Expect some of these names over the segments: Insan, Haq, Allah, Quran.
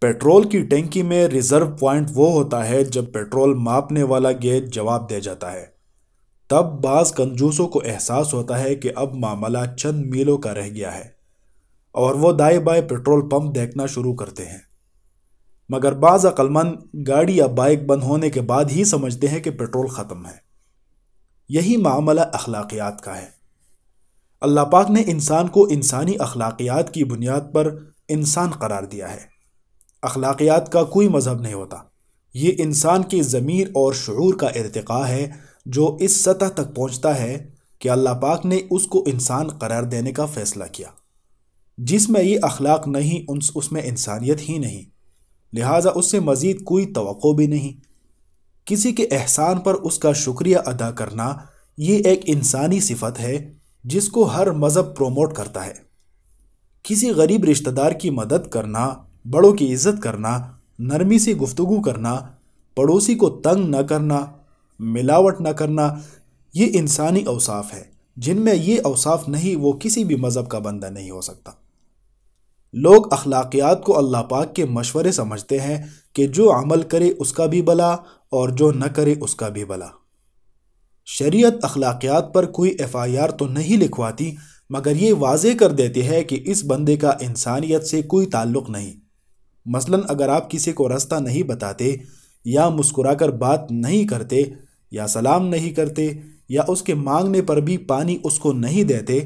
Petrol की टैंकी में रिजर्व पॉइंट वो होता है जब पेट्रोल मापने वाला गेज जवाब दे जाता है। तब बाज़ कंजूसों को एहसास होता है कि अब मामला चंद मीलों का रह गया है और वो दाएं बाएं पेट्रोल पंप देखना शुरू करते हैं। मगर बाज़ अक्लमंद गाड़ी या बाइक बंद होने के बाद ही समझते हैं कि पेट्रोल ख़त्म है। यही मामला अखलाकियात का है। अल्लाह पाक ने इंसान को इंसानी अखलाकियात की बुनियाद पर इंसान करार दिया है। अखलाकियात का कोई मज़हब नहीं होता। ये इंसान की ज़मीर और शुऊर का इरतिक़ा है जो इस सतह तक पहुँचता है कि अल्लाह पाक ने उसको इंसान करार देने का फ़ैसला किया। जिसमें ये अखलाक नहीं उसमें इंसानियत ही नहीं, लिहाजा उससे मज़ीद कोई तवक्को भी नहीं। किसी के एहसान पर उसका शुक्रिया अदा करना ये एक इंसानी सिफत है जिसको हर मज़हब प्रोमोट करता है। किसी गरीब रिश्तेदार की मदद करना, बड़ों की इज़्ज़त करना, नरमी से गुफ्तगू करना, पड़ोसी को तंग न करना, मिलावट न करना, ये इंसानी औसाफ़ है। जिनमें ये औसाफ़ नहीं वो किसी भी मज़हब का बंदा नहीं हो सकता। लोग अखलाकियात को अल्लाह पाक के मशवरे समझते हैं कि जो अमल करे उसका भी भला और जो न करे उसका भी भला। शरीयत अखलाकियात पर कोई FIR तो नहीं लिखवाती, मगर ये वाजे कर देती है कि इस बंदे का इंसानियत से कोई ताल्लुक़ नहीं। मसलन अगर आप किसी को रास्ता नहीं बताते या मुस्कुराकर बात नहीं करते या सलाम नहीं करते या उसके मांगने पर भी पानी उसको नहीं देते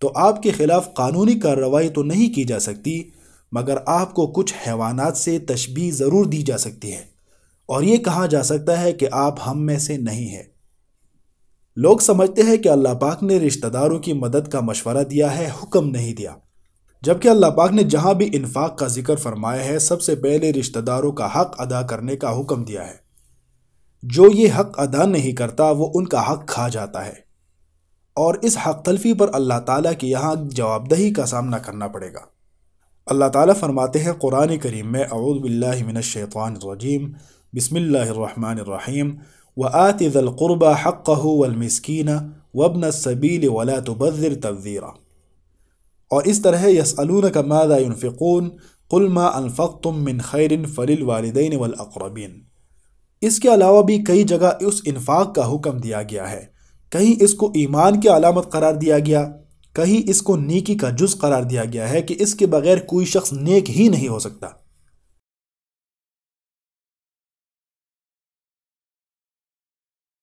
तो आपके ख़िलाफ़ कानूनी कार्रवाई तो नहीं की जा सकती, मगर आपको कुछ हैवानात से तशबीह ज़रूर दी जा सकती है और ये कहा जा सकता है कि आप हम में से नहीं हैं। लोग समझते हैं कि अल्लाह पाक ने रिश्तेदारों की मदद का मशवरा दिया है, हुक्म नहीं दिया, जबकि अल्लाह पाक ने जहाँ भी इन्फाक का जिक्र फरमाया है सबसे पहले रिश्तेदारों का हक़ अदा करने का हुक्म दिया है। जो ये हक़ अदा नहीं करता वो उनका हक़ खा जाता है और इस हक़ तलफ़ी पर अल्लाह ताला के यहाँ जवाबदेही का सामना करना पड़ेगा। अल्लाह ताला फरमाते हैं कुरान करीम में, अऊज़ु बिल्लाहि मिनश्शैतानिर्रजीम, बिस्मिल्लाहिर्रहमानिर्रहीम, वआति ज़ल क़ुर्बा हक़्क़हु वल मिस्कीना वब्नस्सबील वला तुबज़्ज़िर तब्ज़ीरा। और इस तरह यसअलूनक माज़ा युनफ़िक़ून क़ुल मा अनफ़क़्तुम मिन ख़ैरिन फ़लिल वालिदैन वल अक़रबीन। इसके अलावा भी कई जगह उस इन्फ़ाक़ का हुक्म दिया गया है। कहीं इसको ईमान की अलामत करार दिया गया, कहीं इसको नेकी का जुज़ करार दिया गया है कि इसके बग़ैर कोई शख्स नेक ही नहीं हो सकता।